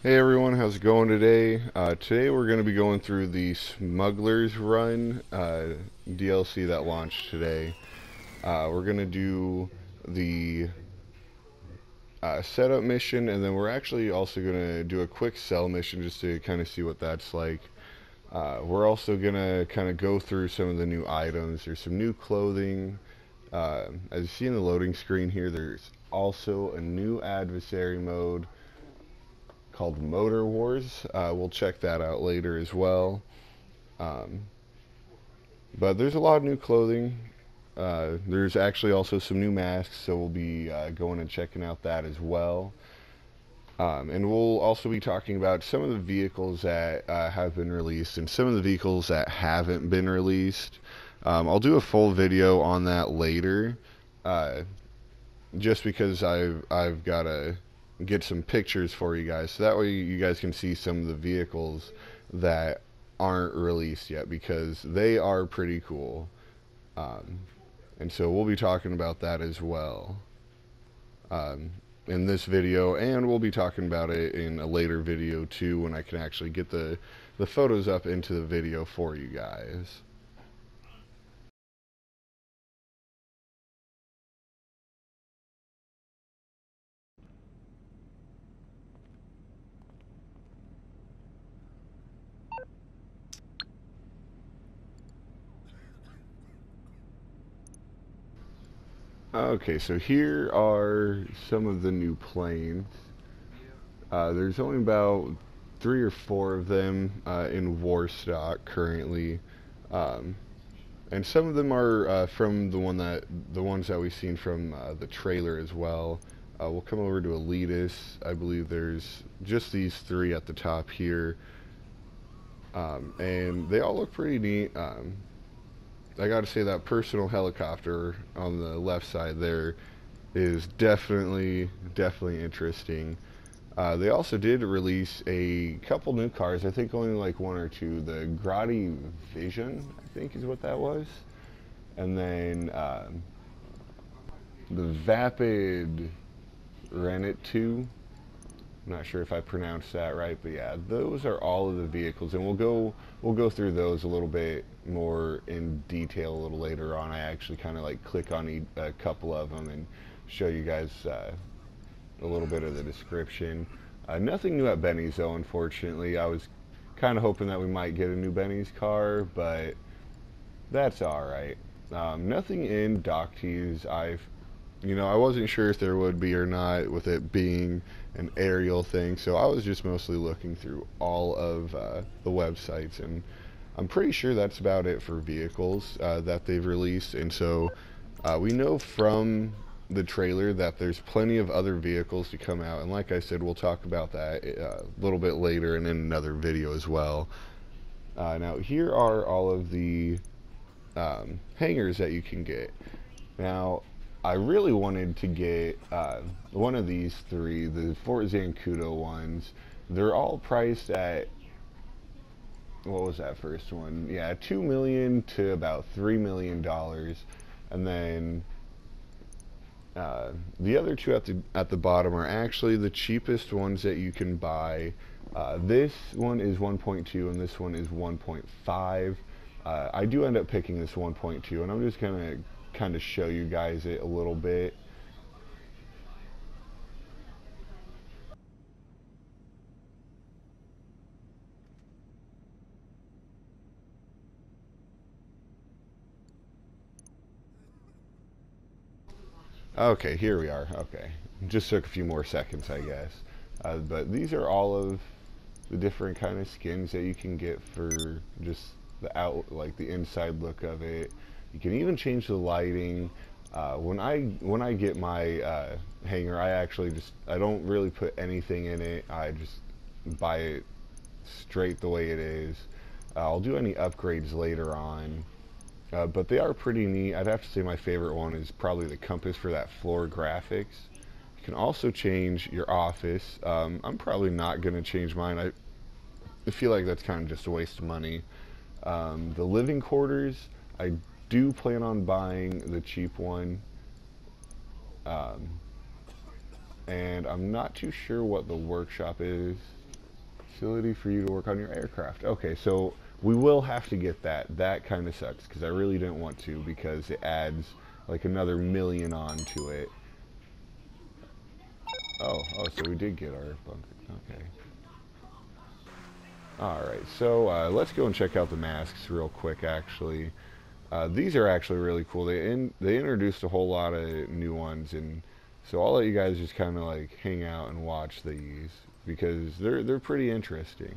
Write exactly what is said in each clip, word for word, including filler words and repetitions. Hey everyone, how's it going today? Uh, today we're going to be going through the Smuggler's Run uh, D L C that launched today. Uh, we're going to do the uh, setup mission, and then we're actually also going to do a quick sell mission just to kind of see what that's like. Uh, we're also going to kind of go through some of the new items. There's some new clothing. Uh, as you see in the loading screen here, there's also a new adversary mode called Motor Wars. Uh, we'll check that out later as well. Um, but there's a lot of new clothing. Uh, there's actually also some new masks, so we'll be uh, going and checking out that as well. Um, and we'll also be talking about some of the vehicles that uh, have been released and some of the vehicles that haven't been released. Um, I'll do a full video on that later, uh, just because I've, I've got a get some pictures for you guys, so that way you guys can see some of the vehicles that aren't released yet, because they are pretty cool. Um, and so we'll be talking about that as well um, in this video, and we'll be talking about it in a later video too, when I can actually get the the photos up into the video for you guys. Okay, so here are some of the new planes. Uh, there's only about three or four of them uh, in Warstock currently, um, and some of them are uh, from the one that the ones that we've seen from uh, the trailer as well. Uh, we'll come over to Elitis. I believe there's just these three at the top here, um, and they all look pretty neat. Um, I gotta say that personal helicopter on the left side there is definitely, definitely interesting. Uh, they also did release a couple new cars, I think only like one or two. The Grotti Vision, I think is what that was. And then um, the Vapid Renit two. I'm not sure if I pronounced that right, but yeah, those are all of the vehicles, and we'll go we'll go through those a little bit more in detail a little later on. I actually kind of like click on e a couple of them and show you guys uh, a little bit of the description. Uh, nothing new at Benny's though, unfortunately. I was kind of hoping that we might get a new Benny's car, but that's all right. Um, nothing in Dock Tees. I've You know, I wasn't sure if there would be or not with it being an aerial thing, so I was just mostly looking through all of uh, the websites, and I'm pretty sure that's about it for vehicles uh, that they've released. And so uh, we know from the trailer that there's plenty of other vehicles to come out, and like I said, we'll talk about that uh, a little bit later and in another video as well. Uh, now here are all of the um, hangars that you can get. Now, I really wanted to get uh, one of these three, the Fort Zancudo ones. They're all priced at, what was that first one? Yeah, two million dollars to about three million dollars. And then uh, the other two at the, at the bottom are actually the cheapest ones that you can buy. Uh, this one is one point two and this one is one point five. Uh, I do end up picking this one point two, and I'm just going to kind of show you guys it a little bit. Okay, here we are. Okay, just took a few more seconds, I guess. Uh, but these are all of the different kind of skins that you can get for just the out, like the inside look of it. You can even change the lighting. Uh, when I when I get my uh, hanger, I actually just I don't really put anything in it. I just buy it straight the way it is. Uh, I'll do any upgrades later on, uh, but they are pretty neat. I'd have to say my favorite one is probably the compass for that floor graphics. You can also change your office. Um, I'm probably not going to change mine. I, I feel like that's kind of just a waste of money. Um, the living quarters, I do plan on buying the cheap one, um, and I'm not too sure what the workshop is. facility for you to work on your aircraft. Okay, so we will have to get that. That kind of sucks because I really didn't want to, because it adds like another million on to it. Oh, oh, so we did get our bunker. Okay. Alright, so uh, let's go and check out the masks real quick, actually. Uh, these are actually really cool. They in, they introduced a whole lot of new ones, and so I'll let you guys just kind of like hang out and watch these, because they're they're pretty interesting.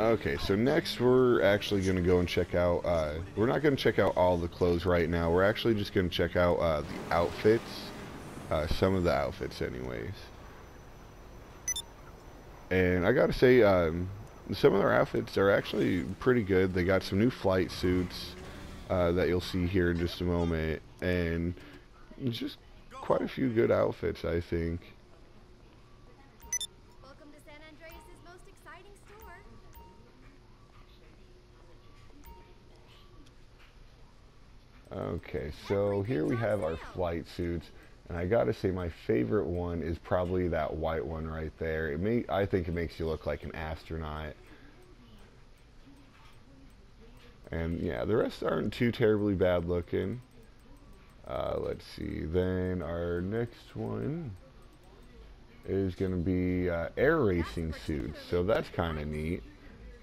Okay, so next we're actually going to go and check out, uh, we're not going to check out all the clothes right now. We're actually just going to check out uh, the outfits, uh, some of the outfits anyways. And I got to say, um, some of their outfits are actually pretty good. They got some new flight suits uh, that you'll see here in just a moment. And just quite a few good outfits, I think. Okay, so here we have our flight suits, and I gotta say my favorite one is probably that white one right there. It may, I think it makes you look like an astronaut. And yeah, the rest aren't too terribly bad looking. Uh, let's see, then our next one is gonna be uh, air racing suits, so that's kinda neat.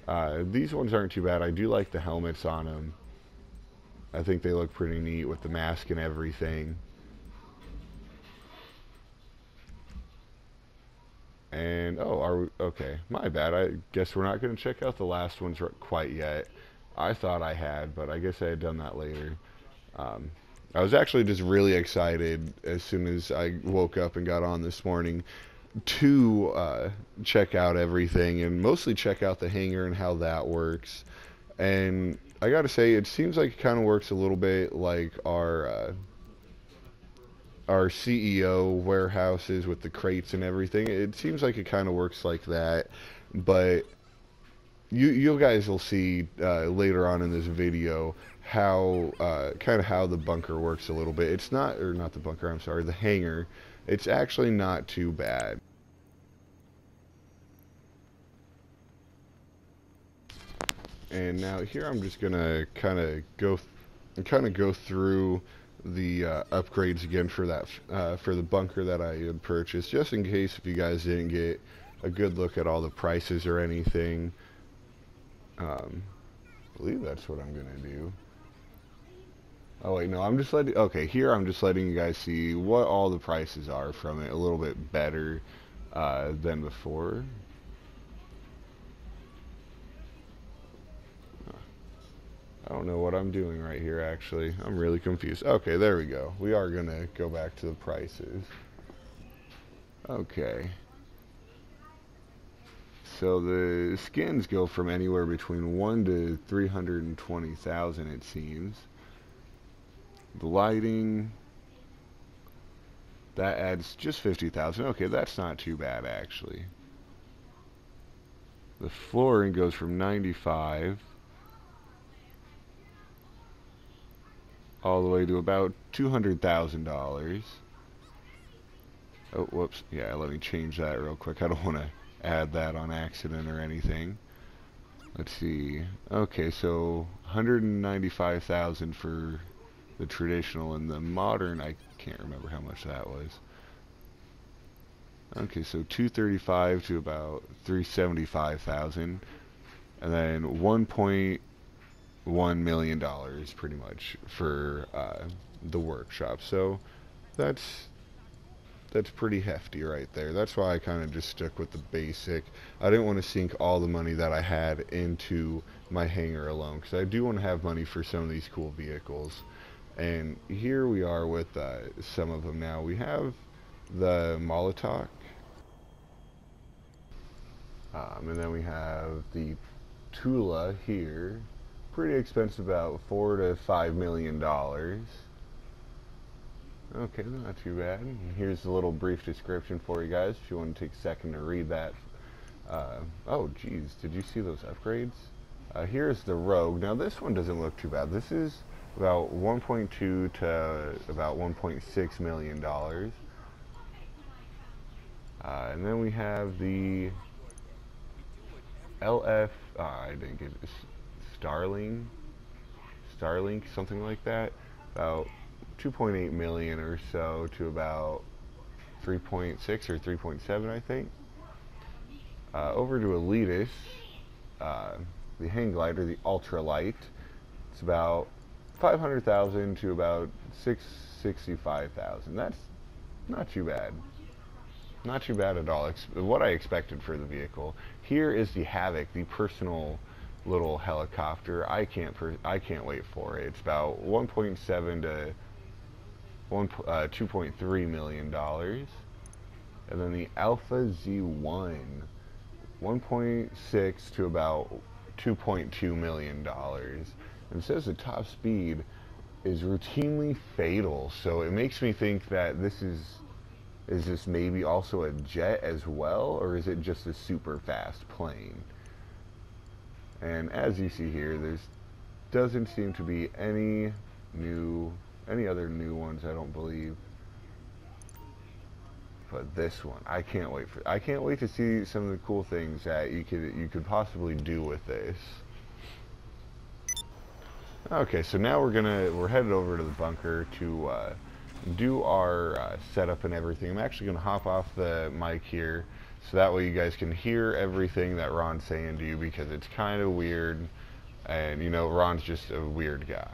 Uh, these ones aren't too bad. I do like the helmets on them. I think they look pretty neat with the mask and everything. And, oh, are we, okay, my bad. I guess we're not going to check out the last ones quite yet. I thought I had, but I guess I had done that later. Um, I was actually just really excited as soon as I woke up and got on this morning to uh, check out everything, and mostly check out the hangar and how that works. And I gotta say, it seems like it kind of works a little bit like our uh, our C E O warehouses with the crates and everything. It seems like it kind of works like that, but you you guys will see uh, later on in this video how uh, kind of how the bunker works a little bit. It's not, or not the bunker, I'm sorry, the hangar. It's actually not too bad. And now here I'm just gonna kind of go kind of go through the uh, upgrades again for that uh, for the bunker that I had purchased, just in case if you guys didn't get a good look at all the prices or anything. Um, I believe that's what I'm gonna do. Oh wait, no, I'm just letting. Okay, here I'm just letting you guys see what all the prices are from it a little bit better uh, than before. I don't know what I'm doing right here, actually. I'm really confused. Okay, there we go. We are going to go back to the prices. Okay. So the skins go from anywhere between one to three hundred twenty thousand, it seems. The lighting, that adds just fifty thousand. Okay, that's not too bad, actually. The flooring goes from ninety-five all the way to about two hundred thousand dollars. Oh, whoops. Yeah, let me change that real quick. I don't want to add that on accident or anything. Let's see. Okay, so one hundred ninety-five thousand dollars for the traditional, and the modern, I can't remember how much that was. Okay, so two hundred thirty-five thousand dollars to about three hundred seventy-five thousand dollars, and then one point one million dollars pretty much for uh, the workshop. So that's that's pretty hefty right there. That's why I kind of just stuck with the basic. I didn't want to sink all the money that I had into my hangar alone, because I do want to have money for some of these cool vehicles. And here we are with uh, some of them now. We have the Molotok, um, and then we have the Tula here. Pretty expensive, about four to five million dollars. Okay, not too bad. Here's a little brief description for you guys if you want to take a second to read that. Uh, oh, geez, did you see those upgrades? Uh, here's the Rogue. Now this one doesn't look too bad. This is about one point two to about one point six million dollars. Uh, and then we have the L F. Uh, I didn't get this. Starling, Starling, something like that, about two point eight million or so to about three point six or three point seven, I think. Uh, over to Elitis, uh, the hang glider, the ultralight, it's about five hundred thousand to about six hundred sixty-five thousand. That's not too bad, not too bad at all. It's what I expected for the vehicle. Here is the Havoc, the personal little helicopter. I can't per I can't wait for it. It's about one point seven to two point three million dollars, and then the Alpha Z one, one point six to about two point two million dollars. And it says the top speed is routinely fatal, so it makes me think that this is is this maybe also a jet as well, or is it just a super fast plane? And as you see here, there's doesn't seem to be any new, any other new ones, I don't believe. But this one, I can't wait for. I can't wait to see some of the cool things that you could you could possibly do with this. Okay, so now we're gonna we're headed over to the bunker to uh, do our uh, setup and everything. I'm actually gonna hop off the mic here, so that way you guys can hear everything that Ron's saying to you, because it's kind of weird, and you know, Ron's just a weird guy.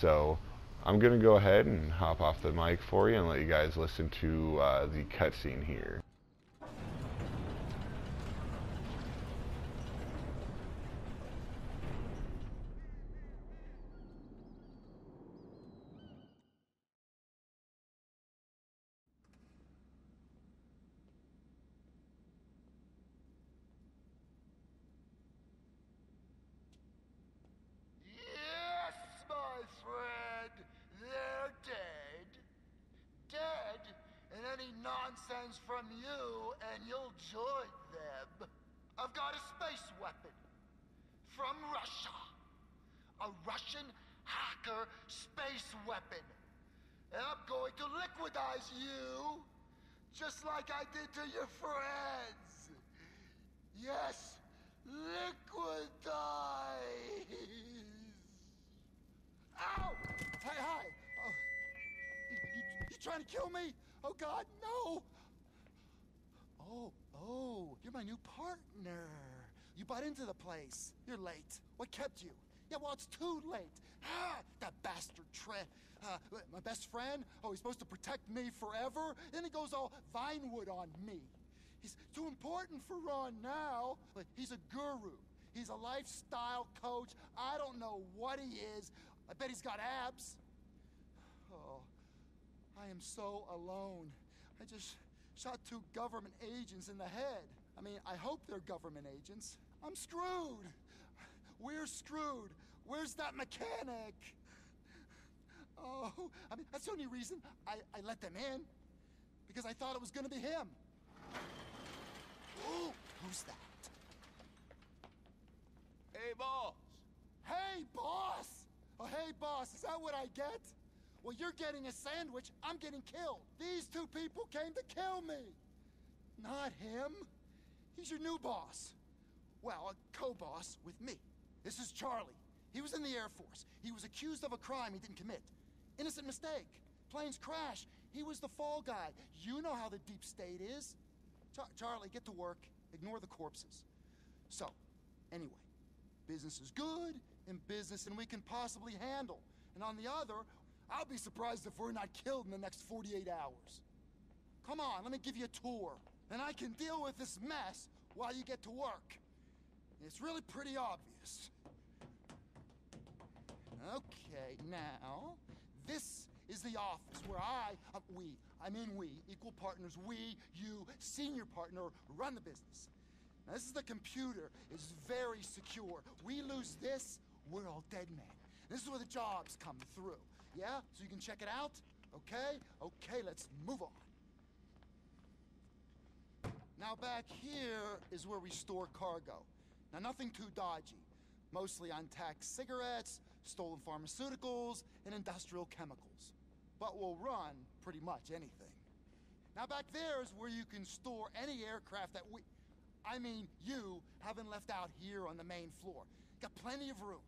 So I'm gonna go ahead and hop off the mic for you and let you guys listen to uh, the cutscene here. Dead. nonsense from you, and you'll join them. I've got a space weapon. From Russia. A Russian hacker space weapon. And I'm going to liquidize you, just like I did to your friends. Yes, liquidize. Ow! Hey, hi! Oh, you, you, you trying to kill me? Oh, God, no! Oh, oh, you're my new partner. You bought into the place. You're late. What kept you? Yeah, well, it's too late. Ah, that bastard Trent. Uh, my best friend? Oh, he's supposed to protect me forever? Then he goes all Vinewood on me. He's too important for Ron now. Like, he's a guru. He's a lifestyle coach. I don't know what he is. I bet he's got abs. Oh, I am so alone. I just shot two government agents in the head. I mean, I hope they're government agents. I'm screwed. We're screwed. Where's that mechanic? Oh, I mean, that's the only reason I, I let them in. Because I thought it was gonna be him. Ooh, who's that? Hey, boss! Hey, boss! Oh, hey, boss, is that what I get? Well, you're getting a sandwich, I'm getting killed. These two people came to kill me. Not him. He's your new boss. Well, a co-boss with me. This is Charlie. He was in the Air Force. He was accused of a crime he didn't commit. Innocent mistake. Planes crash. He was the fall guy. You know how the deep state is. Char- Charlie, get to work. Ignore the corpses. So, anyway, business is good, and business and we can possibly handle. And on the other, I'll be surprised if we're not killed in the next forty-eight hours. Come on, let me give you a tour. Then I can deal with this mess while you get to work. It's really pretty obvious. Okay, now, this is the office where I, uh, we, I mean we, equal partners, we, you, senior partner, run the business. Now, this is the computer. It's very secure. We lose this, we're all dead men. This is where the jobs come through. Yeah? So you can check it out? Okay? Okay, let's move on. Now, back here is where we store cargo. Now, nothing too dodgy. Mostly untaxed cigarettes, stolen pharmaceuticals, and industrial chemicals. But we'll run pretty much anything. Now, back there is where you can store any aircraft that we... I mean, you haven't left out here on the main floor. Got plenty of room.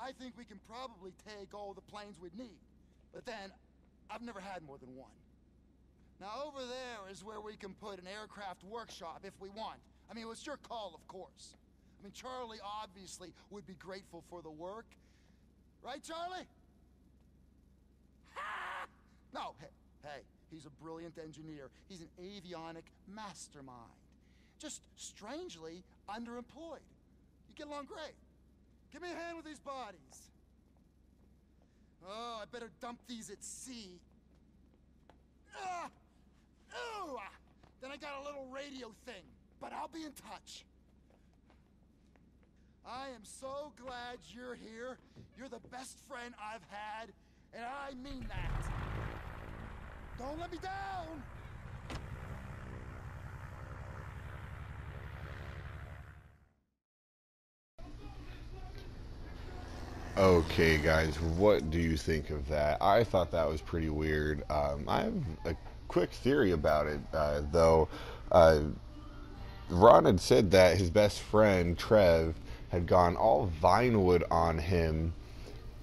I think we can probably take all the planes we'd need. But then, I've never had more than one. Now, over there is where we can put an aircraft workshop if we want. I mean, it's your call, of course. I mean, Charlie obviously would be grateful for the work. Right, Charlie? Ha! No, hey, hey, he's a brilliant engineer. He's an avionic mastermind. Just strangely underemployed. You get along great. Give me a hand with these bodies. Oh, I better dump these at sea. Ah! Ooh! Then I got a little radio thing, but I'll be in touch. I am so glad you're here. You're the best friend I've had, and I mean that. Don't let me down! Okay, guys, what do you think of that? I thought that was pretty weird. Um, I have a quick theory about it, uh, though. Uh, Ron had said that his best friend, Trev, had gone all Vinewood on him,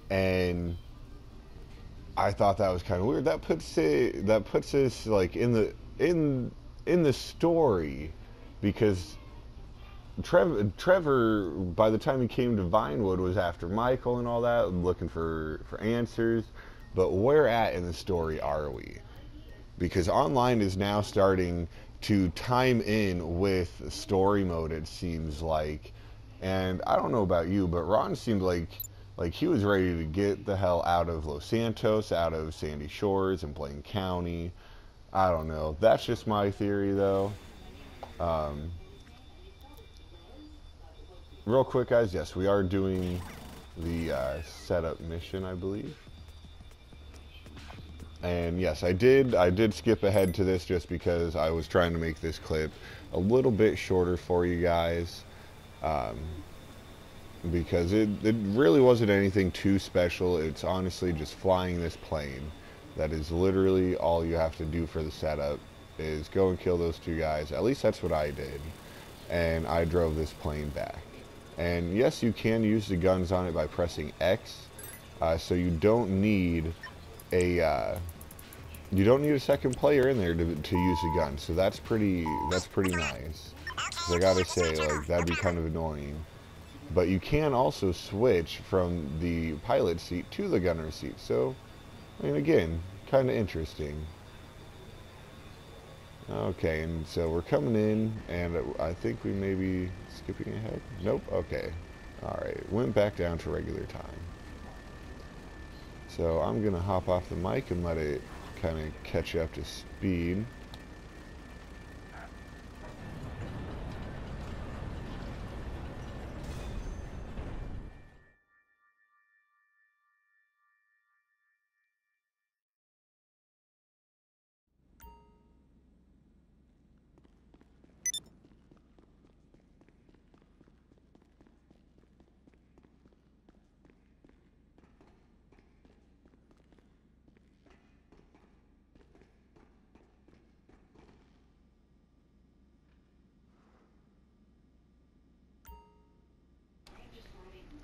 and I thought that was kind of weird. That puts it, that puts us like in the in in the story, because Trev, Trevor, by the time he came to Vinewood, was after Michael and all that, looking for for answers. But where at in the story are we? Because online is now starting to time in with story mode, it seems like. And I don't know about you, but Ron seemed like like he was ready to get the hell out of Los Santos, out of Sandy Shores and Blaine County. I don't know. That's just my theory, though. Um, real quick, guys. Yes, we are doing the uh, setup mission, I believe. And yes, I did. I did skip ahead to this just because I was trying to make this clip a little bit shorter for you guys, um, because it, it really wasn't anything too special. It's honestly just flying this plane. That is literally all you have to do for the setup is go and kill those two guys. At least that's what I did. And I drove this plane back. And yes, you can use the guns on it by pressing X. Uh, so you don't need a uh, you don't need a second player in there to, to use a gun. So that's pretty that's pretty nice. So I gotta say, like, that'd be kind of annoying. But you can also switch from the pilot seat to the gunner seat. So, I mean, again, kind of interesting. Okay, and so we're coming in, and I think we may be skipping ahead. Nope, okay. Alright, went back down to regular time. So I'm going to hop off the mic and let it kind of catch you up to speed.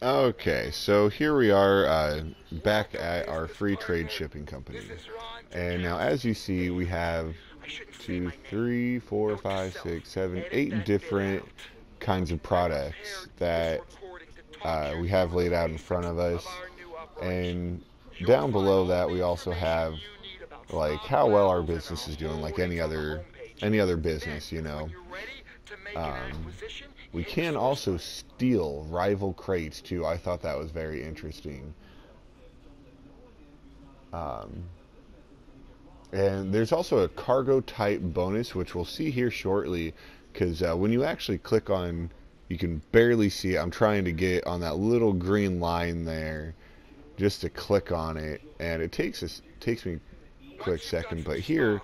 Okay, so here we are uh, back at our free trade shipping company. And now, as you see, we have two, three, four, five, six, seven, eight different kinds of products that uh, we have laid out in front of us. And down below that, we also have, like, how well our business is doing, like any other, any other business, you know. Um, We can also steal rival crates, too. I thought that was very interesting. Um, and there's also a cargo-type bonus, which we'll see here shortly, because uh, when you actually click on, you can barely see it. I'm trying to get on that little green line there just to click on it, and it takes, us, takes me a quick second. But here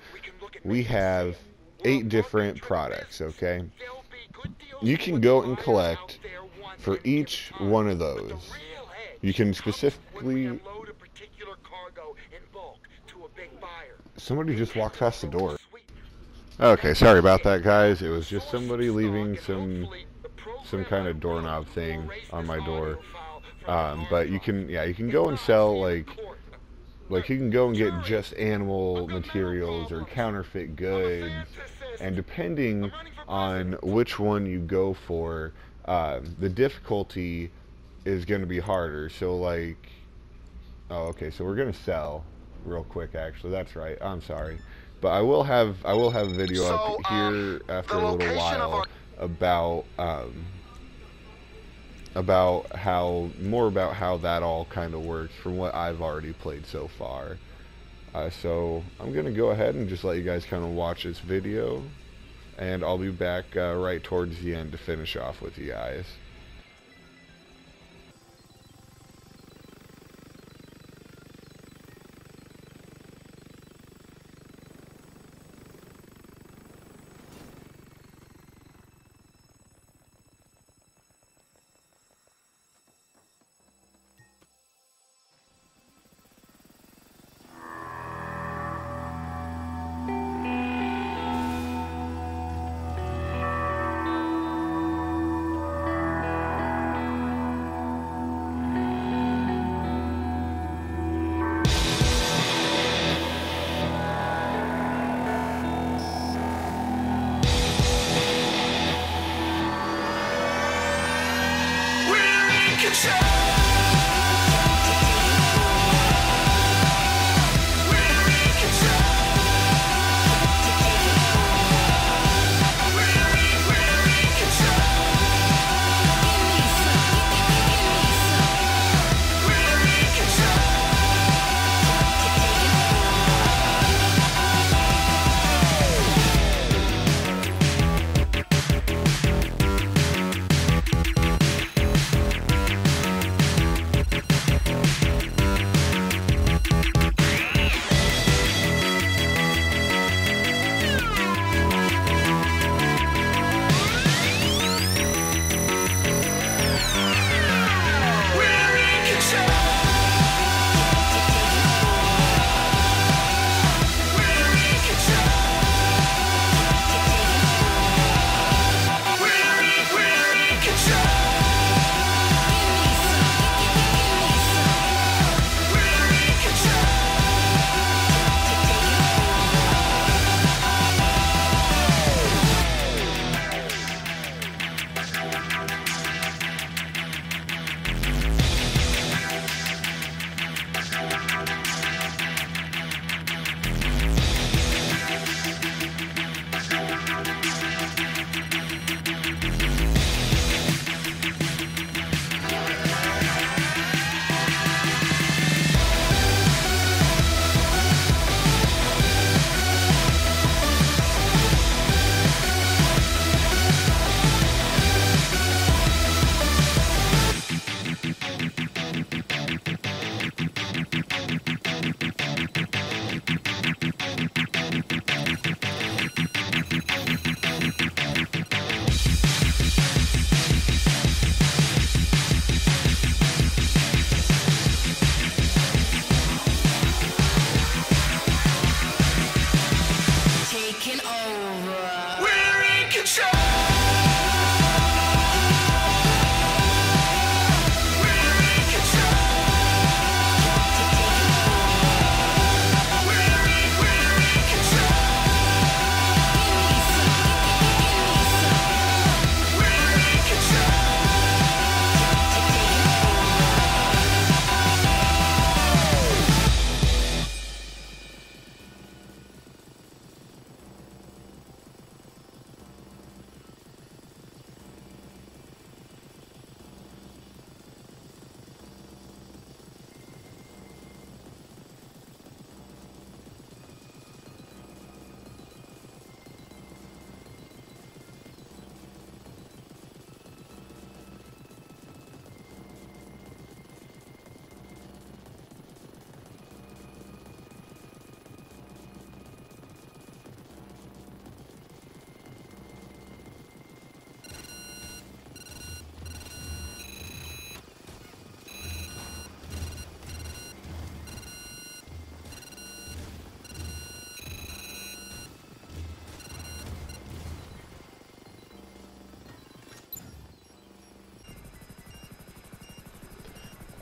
we have eight different products, okay? You can go and collect for each one of those. You can specifically... Somebody just walked past the door. Okay, sorry about that, guys. It was just somebody leaving some some kind of doorknob thing on my door. Um, but you can, yeah, you can go and sell, like... Like, you can go and get just animal materials or counterfeit goods. And depending on which one you go for, uh, the difficulty is going to be harder. So, like, oh, okay, so we're going to sell real quick, actually. That's right. I'm sorry. But I will have I will have a video so, up here um, after a little while about um, about how more about how that all kind of works from what I've already played so far. Uh, so I'm going to go ahead and just let you guys kind of watch this video, and I'll be back uh, right towards the end to finish off with you guys.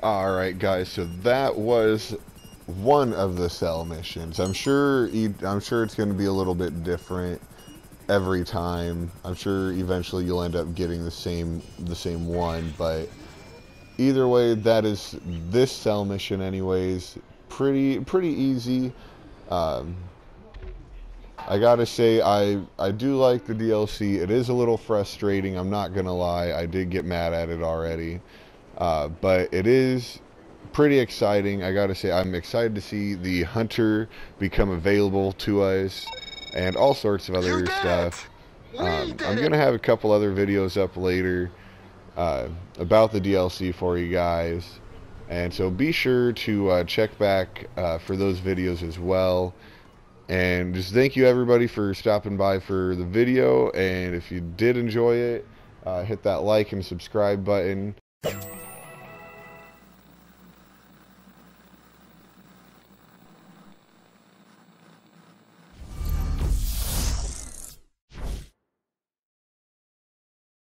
Alright guys, so that was one of the cell missions. I'm sure I'm sure it's going to be a little bit different every time. I'm sure eventually you'll end up getting the same the same one, but either way, that is this cell mission anyways. Pretty pretty easy. Um, I gotta say, I, I do like the D L C. It is a little frustrating, I'm not gonna lie. I did get mad at it already. Uh, but it is pretty exciting. I gotta say, I'm excited to see the hunter become available to us and all sorts of other stuff. Um, I'm gonna have a couple other videos up later uh, about the D L C for you guys. And so be sure to uh, check back uh, for those videos as well. And just thank you everybody for stopping by for the video. And if you did enjoy it, uh, hit that like and subscribe button.